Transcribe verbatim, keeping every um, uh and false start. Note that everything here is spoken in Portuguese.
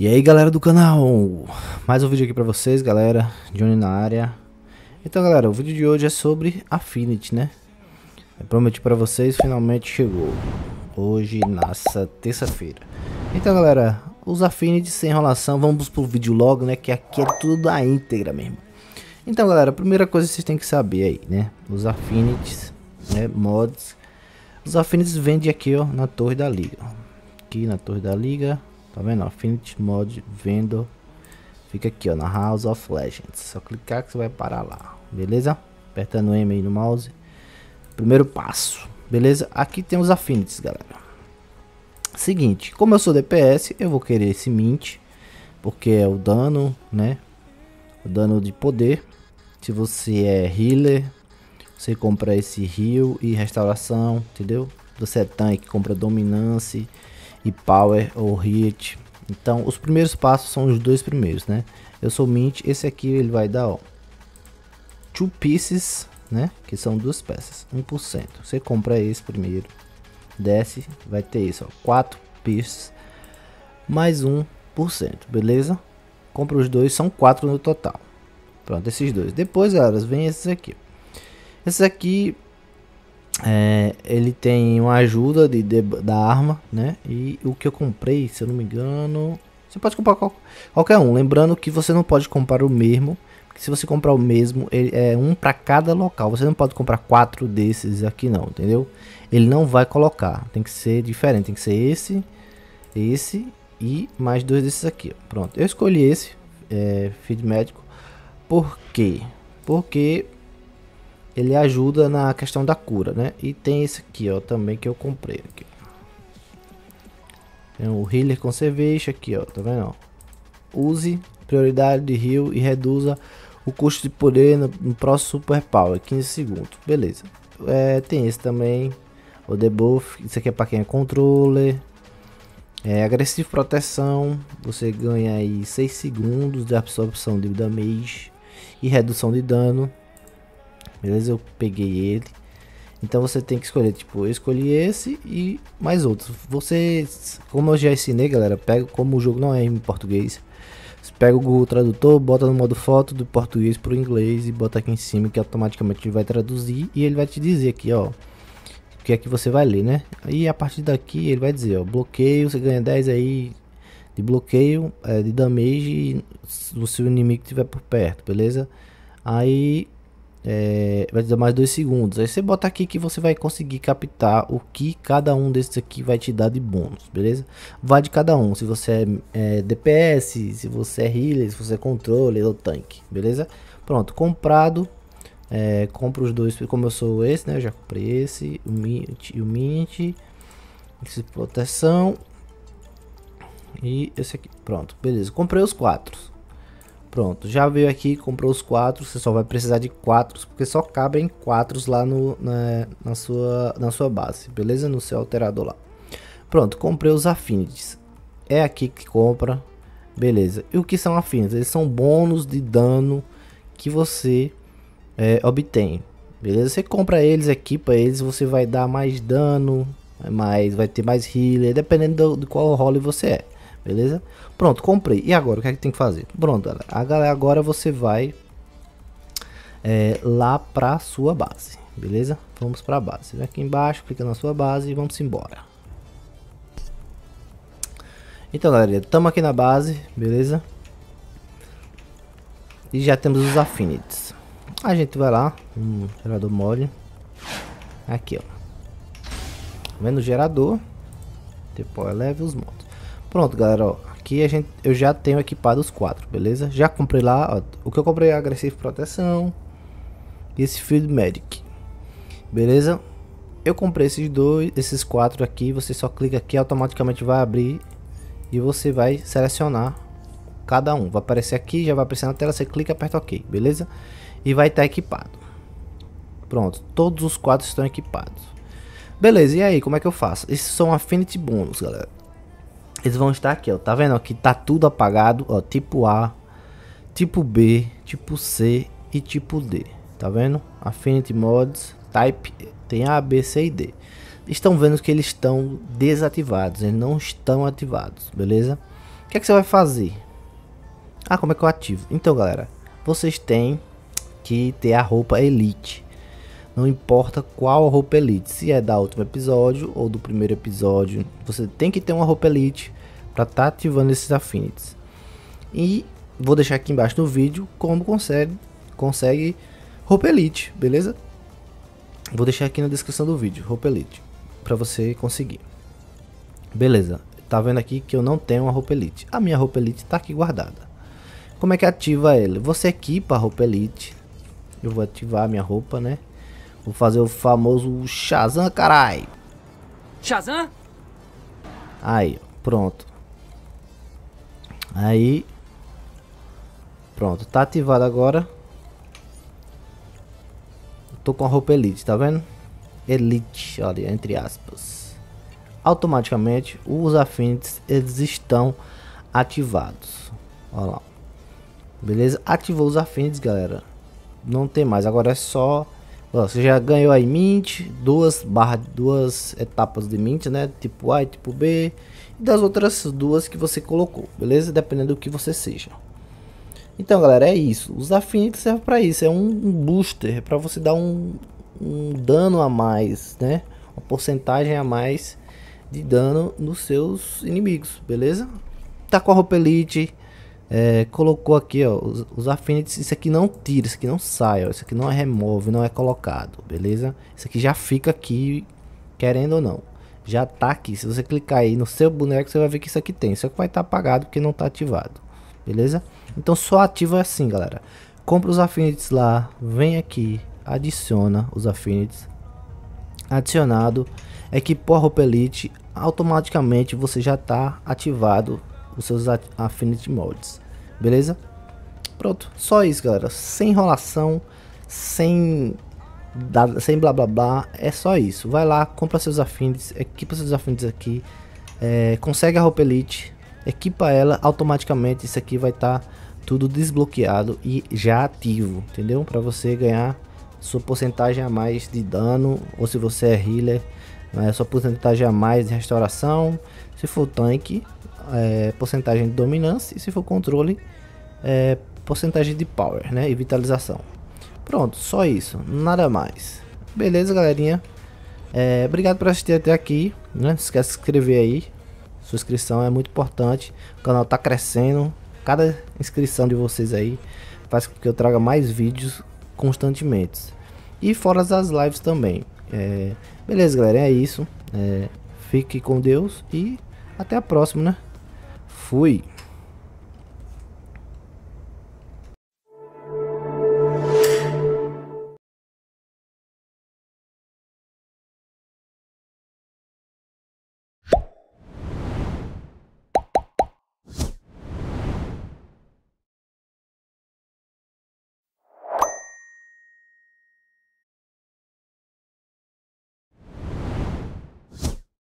E aí galera do canal, mais um vídeo aqui pra vocês galera, Johnny na área. Então galera, o vídeo de hoje é sobre Affinity, né? Eu prometi pra vocês, finalmente chegou. Hoje, nessa terça-feira. Então galera, os Affinity sem enrolação, vamos pro vídeo logo, né? Que aqui é tudo da íntegra mesmo. Então galera, a primeira coisa que vocês têm que saber aí, né? Os Affinities, né? Mods. Os Affinities vendem aqui, ó, na Torre da Liga. Aqui na Torre da Liga. Tá vendo? Affinity Mod Vendor. Fica aqui, ó, na House of Legends. Só clicar que você vai parar lá. Beleza? Apertando M aí no mouse. Primeiro passo. Beleza? Aqui tem os Affinities, galera. Seguinte, como eu sou D P S, eu vou querer esse Mint, porque é o dano, né? O dano de poder. Se você é Healer, você compra esse Heal e Restauração, entendeu? Se você é Tanque, compra Dominância e Power ou Hit. Então os primeiros passos são os dois primeiros, né? Eu sou Mint, esse aqui ele vai dar, ó, two pieces, né? Que são duas peças, um por cento. Você compra esse primeiro, desce, vai ter isso, ó, quatro pieces mais um por cento, beleza? Compra os dois, são quatro no total. Pronto, esses dois. Depois, galera, vem esses aqui. Esse aqui É, ele tem uma ajuda de, de, da arma, né? E o que eu comprei, se eu não me engano, você pode comprar qual, qualquer um. Lembrando que você não pode comprar o mesmo, porque se você comprar o mesmo, ele é um para cada local. Você não pode comprar quatro desses aqui não, entendeu? Ele não vai colocar, tem que ser diferente, tem que ser esse, esse e mais dois desses aqui. Pronto, eu escolhi esse é, Field medic. Por quê? Porque ele ajuda na questão da cura, né? E tem esse aqui, ó, também que eu comprei aqui. Tem o Healer Conservation aqui, ó, tá vendo? Use prioridade de heal e reduza o custo de poder no, no próximo Super Power, quinze segundos, beleza. É, tem esse também, o Debuff, isso aqui é para quem é controller. É, agressivo proteção, você ganha aí seis segundos de absorção de damage e redução de dano. Beleza, eu peguei ele. Então você tem que escolher, tipo, eu escolhi esse e mais outros. Vocês, como eu já ensinei galera, pega, como o jogo não é em português, você pega o Google Tradutor, bota no modo foto do português para o inglês e bota aqui em cima, que automaticamente ele vai traduzir e ele vai te dizer aqui, ó, o que é que você vai ler, né? Aí a partir daqui ele vai dizer, ó, bloqueio, você ganha dez aí de bloqueio, é, de damage se seu inimigo estiver por perto, beleza? Aí É, vai dar mais dois segundos. Aí você bota aqui que você vai conseguir captar o que cada um desses aqui vai te dar de bônus, beleza? Vai de cada um, se você é, é D P S, se você é Healer, se você é Controller ou Tanque, beleza? Pronto, comprado. É, compro os dois, como eu sou esse, né? Eu já comprei esse, o Mint e o Mint. Esse proteção. E esse aqui, pronto, beleza. Comprei os quatro. Pronto, já veio aqui, comprou os quatro. Você só vai precisar de quatro, porque só cabem quatro lá no, na, na, sua, na sua base, beleza? No seu alterador lá. Pronto, comprei os Affinities. É aqui que compra, beleza. E o que são Affinities? Eles são bônus de dano que você é, obtém, beleza? Você compra eles, equipa eles, você vai dar mais dano, mais, vai ter mais healer, dependendo do, de qual role você é. Beleza? Pronto, comprei. E agora, o que é que tem que fazer? Pronto, galera. Agora você vai é, lá pra sua base. Beleza? Vamos pra base. Vem aqui embaixo, clica na sua base e vamos embora. Então, galera, estamos aqui na base. Beleza? E já temos os Affinities. A gente vai lá. Um gerador mole. Aqui, ó. Vendo gerador. Depois eleve os modos. Pronto, galera, ó, aqui a gente, eu já tenho equipado os quatro, beleza? Já comprei lá, ó, o que eu comprei é agressivo proteção e esse Field medic, beleza? Eu comprei esses dois, esses quatro aqui, você só clica aqui, automaticamente vai abrir e você vai selecionar cada um. Vai aparecer aqui, já vai aparecer na tela, você clica, aperta OK, beleza? E vai estar equipado. Pronto, todos os quatro estão equipados. Beleza, e aí, como é que eu faço? Esses são Affinity bônus, galera. Eles vão estar aqui, ó, tá vendo? Aqui tá tudo apagado, ó, tipo A, tipo B, tipo C e tipo D, tá vendo? Affinity Mods, Type, tem A, B, C e D. Estão vendo que eles estão desativados, eles não estão ativados, beleza? que é que você vai fazer? Ah, como é que eu ativo? Então, galera, vocês têm que ter a roupa Elite. Não importa qual roupa Elite, se é da último episódio ou do primeiro episódio, você tem que ter uma roupa Elite para estar tá ativando esses affinities. E vou deixar aqui embaixo no vídeo como consegue, consegue roupa Elite, beleza? Vou deixar aqui na descrição do vídeo, roupa Elite, para você conseguir. Beleza, tá vendo aqui que eu não tenho uma roupa Elite. A minha roupa Elite tá aqui guardada. Como é que ativa ela? Você equipa a roupa Elite. Eu vou ativar a minha roupa, né? Vou fazer o famoso Shazam, carai! Shazam? Aí, pronto. Aí... Pronto, tá ativado agora. Eu tô com a roupa Elite, tá vendo? Elite, olha, entre aspas. Automaticamente, os affinities, eles estão ativados. Olha lá. Beleza? Ativou os affinities, galera. Não tem mais, agora é só... Você já ganhou aí Mint, duas barras, duas etapas de Mint, né? Tipo A e tipo B. E das outras duas que você colocou, beleza? Dependendo do que você seja. Então, galera, é isso. Os affinities servem para isso. É um booster para você dar um, um dano a mais, né? Uma porcentagem a mais de dano nos seus inimigos, beleza? Tá com a roupa Elite. É, colocou aqui, ó, os, os affinities. Isso aqui não tira, isso aqui não sai, ó, isso aqui não é remove, não é colocado, beleza? Isso aqui já fica aqui, querendo ou não, já tá aqui. Se você clicar aí no seu boneco, você vai ver que isso aqui tem, só que vai estar tá apagado porque não tá ativado, beleza? Então só ativa assim, galera. Compra os affinities lá, vem aqui, adiciona os affinities. Adicionado, equipou a roupa Elite, automaticamente você já tá ativado os seus Affinity Mods, beleza? Pronto, só isso, galera, sem enrolação, sem sem blá blá blá, é só isso. Vai lá, compra seus affinities, equipa seus affinities aqui, é, consegue a roupa Elite, equipa ela, automaticamente isso aqui vai estar tá tudo desbloqueado e já ativo, entendeu? Para você ganhar sua porcentagem a mais de dano, ou se você é healer, né, sua porcentagem a mais de restauração, se for tanque, É, porcentagem de dominância, e se for controle, é, porcentagem de power, né, e vitalização. Pronto, só isso, nada mais. Beleza, galerinha? É, obrigado por assistir até aqui, né? Não esquece de se inscrever aí, sua inscrição é muito importante, o canal tá crescendo, cada inscrição de vocês aí faz com que eu traga mais vídeos constantemente, e fora das lives também. É, beleza, galerinha, é isso. É, fique com Deus e até a próxima, né? Fui!